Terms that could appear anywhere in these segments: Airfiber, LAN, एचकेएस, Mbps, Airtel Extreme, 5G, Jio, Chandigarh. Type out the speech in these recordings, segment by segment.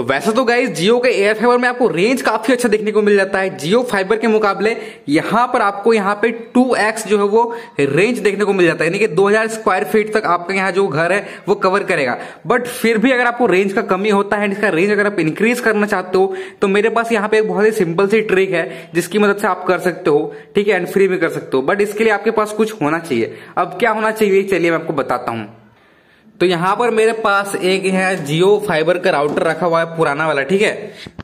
वैसे तो गाइस जियो के एयर फाइबर में आपको रेंज काफी अच्छा देखने को मिल जाता है। जियो फाइबर के मुकाबले यहाँ पर आपको यहाँ पे 2x जो है वो रेंज देखने को मिल जाता है, यानी कि 2000 स्क्वायर फीट तक आपका यहाँ जो घर है वो कवर करेगा। बट फिर भी अगर आपको रेंज का कमी होता है, इसका रेंज अगर आप इंक्रीज करना चाहते हो तो मेरे पास यहाँ पे एक बहुत ही सिंपल सी ट्रिक है जिसकी मदद से आप कर सकते हो, ठीक है, एंड फ्री में कर सकते हो। बट इसके लिए आपके पास कुछ होना चाहिए। अब क्या होना चाहिए चलिए मैं आपको बताता हूँ। तो यहाँ पर मेरे पास एक है जियो फाइबर का राउटर रखा हुआ है, पुराना वाला, ठीक है।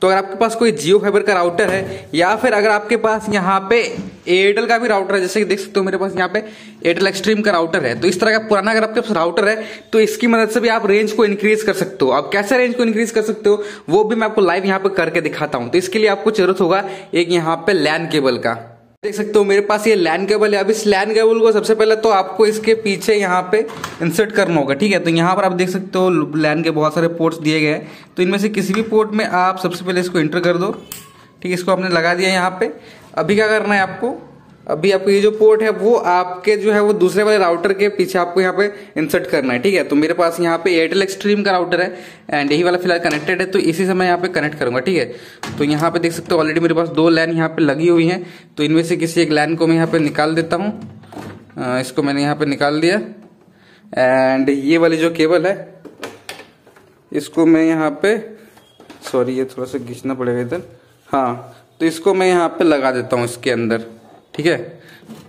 तो अगर आपके पास कोई जियो फाइबर का राउटर है या फिर अगर आपके पास यहाँ पे एयरटेल का भी राउटर है, जैसे कि देख सकते हो मेरे पास यहाँ पे एयरटेल एक्सट्रीम का राउटर है, तो इस तरह का पुराना अगर आपके पास राउटर है तो इसकी मदद से भी आप रेंज को इंक्रीज कर सकते हो। आप कैसे रेंज को इंक्रीज कर सकते हो वो भी मैं आपको लाइव यहाँ पे करके दिखाता हूँ। तो इसके लिए आपको जरूरत होगा एक यहाँ पे लैन केबल का। देख सकते हो मेरे पास ये लैन केबल है। अब इस लैन केबल को सबसे पहले तो आपको इसके पीछे यहाँ पे इंसर्ट करना होगा, ठीक है। तो यहाँ पर आप देख सकते हो लैन के बहुत सारे पोर्ट्स दिए गए हैं, तो इनमें से किसी भी पोर्ट में आप सबसे पहले इसको एंटर कर दो, ठीक है। इसको आपने लगा दिया यहाँ पे। अभी क्या करना है आपको, अभी आपको ये जो पोर्ट है वो आपके जो है वो दूसरे वाले राउटर के पीछे आपको यहाँ पे इंसर्ट करना है, ठीक है। तो मेरे पास यहाँ पे एयरटेल एक्सट्रीम का राउटर है एंड यही वाला फिलहाल कनेक्टेड है, तो इसी से मैं यहाँ पे कनेक्ट करूंगा, ठीक है। तो यहाँ पे देख सकते हो ऑलरेडी मेरे पास दो लाइन यहाँ पे लगी हुई है, तो इनमें से किसी एक लाइन को मैं यहाँ पे निकाल देता हूँ। इसको मैंने यहाँ पे निकाल दिया एंड ये वाली जो केबल है इसको मैं यहाँ पे, सॉरी ये थोड़ा सा घिंचना पड़ेगा इधर, हाँ, तो इसको मैं यहाँ पे लगा देता हूँ इसके अंदर, ठीक है।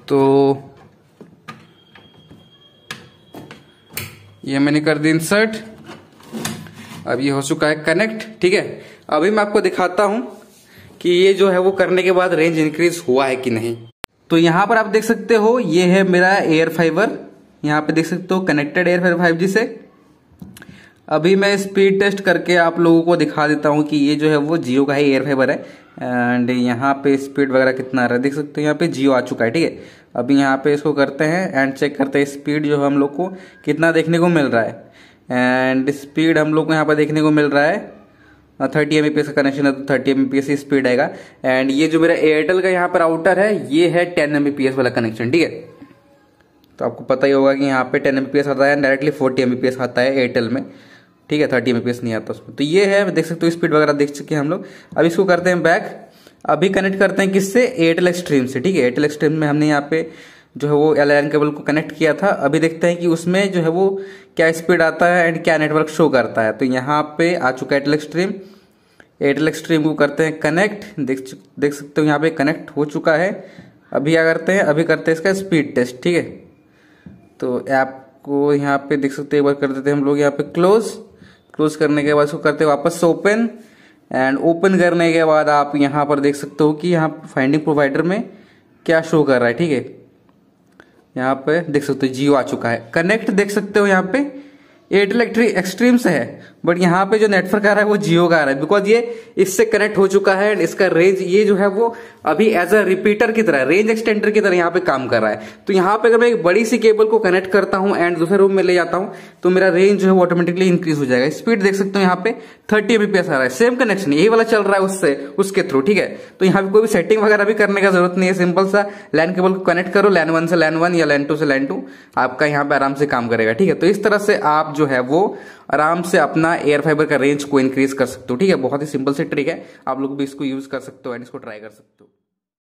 तो ये मैंने कर दी इंसर्ट, अब ये हो चुका है कनेक्ट, ठीक है। अभी मैं आपको दिखाता हूं कि ये जो है वो करने के बाद रेंज इंक्रीज हुआ है कि नहीं। तो यहां पर आप देख सकते हो ये है मेरा एयर फाइबर, यहां पे देख सकते हो कनेक्टेड एयर फाइबर 5G से। अभी मैं स्पीड टेस्ट करके आप लोगों को दिखा देता हूं कि ये जो है वो जियो का ही एयर फाइबर है एंड यहाँ पे स्पीड वगैरह कितना आ रहा है। देख सकते हो यहाँ पे जियो आ चुका है, ठीक है। अभी यहाँ पे इसको करते हैं एंड चेक करते हैं स्पीड जो हम लोग को कितना देखने को मिल रहा है। एंड स्पीड हम लोग को यहाँ पर देखने को मिल रहा है 30 Mbps का कनेक्शन है तो 30 Mbps ही स्पीड आएगा। एंड ये जो मेरा एयरटेल का यहाँ पर राउटर है ये है 10 Mbps वाला कनेक्शन, ठीक है। तो आपको पता ही होगा कि यहाँ पे 10 Mbps आता है, डायरेक्टली 40 Mbps आता है एयरटेल में, ठीक है। 30 Mbps नहीं आता उसमें। तो ये है, देख सकते हो स्पीड वगैरह देख चुके हैं हम लोग। अब इसको करते हैं बैक, अभी कनेक्ट करते हैं किससे, एयरटेल एक्सट्रीम से, ठीक है। एयरटेल एक्सट्रीम में हमने यहाँ पे जो है वो एल एन केबल को कनेक्ट किया था। अभी देखते हैं कि उसमें जो है वो क्या स्पीड आता है एंड क्या नेटवर्क शो करता है। तो यहाँ पे आ चुका है एयरटेल एक्सट्रीम। एयरटेल एक्सट्रीम को करते हैं कनेक्ट, देख सकते हो यहाँ पे कनेक्ट हो चुका है। अभी क्या करते हैं, अभी करते हैं इसका स्पीड टेस्ट, ठीक है। तो ऐप को यहाँ पे देख सकते हो एक बार कर देते हैं हम लोग यहाँ पे क्लोज। क्लोज करने के बाद इसको करते हैं वापस ओपन एंड ओपन करने के बाद आप यहाँ पर देख सकते हो कि यहाँ फाइंडिंग प्रोवाइडर में क्या शो कर रहा है, ठीक है। यहाँ पे देख सकते हो जियो आ चुका है। कनेक्ट देख सकते हो यहाँ पे एयरटेल एक्सट्रीम से है, बट यहाँ पे जो नेटवर्क आ रहा है वो जियो का आ रहा है बिकॉज ये इससे कनेक्ट हो चुका है एंड इसका रेंज ये जो है वो अभी एज अ रिपीटर की तरह, रेंज एक्सटेंडर की तरह यहाँ पे काम कर रहा है। तो यहाँ पे अगर मैं एक बड़ी सी केबल को कनेक्ट करता हूँ एंड दूसरे रूम में ले जाता हूँ तो मेरा रेंज जो है वो ऑटोमेटिकली इंक्रीज हो जाएगा। स्पीड देख सकते हो यहाँ पे 30 Mbps आ रहा है। सेम कनेक्शन यही वाला चल रहा है उससे, उसके थ्रू, ठीक है। तो यहाँ पे कोई भी सेटिंग वगैरह भी करने का जरूरत नहीं है, सिंपल सा लैन केबल को कनेक्ट करो, LAN 1 से LAN 1 या LAN 2 से LAN 2, आपका यहाँ पे आराम से काम करेगा, ठीक है। तो इस तरह से आप जो है वो आराम से अपना एयर फाइबर का रेंज को इंक्रीज कर सकते हो, ठीक है। बहुत ही सिंपल सी ट्रिक है, आप लोग भी इसको यूज कर सकते हो एंड इसको ट्राई कर सकते हो।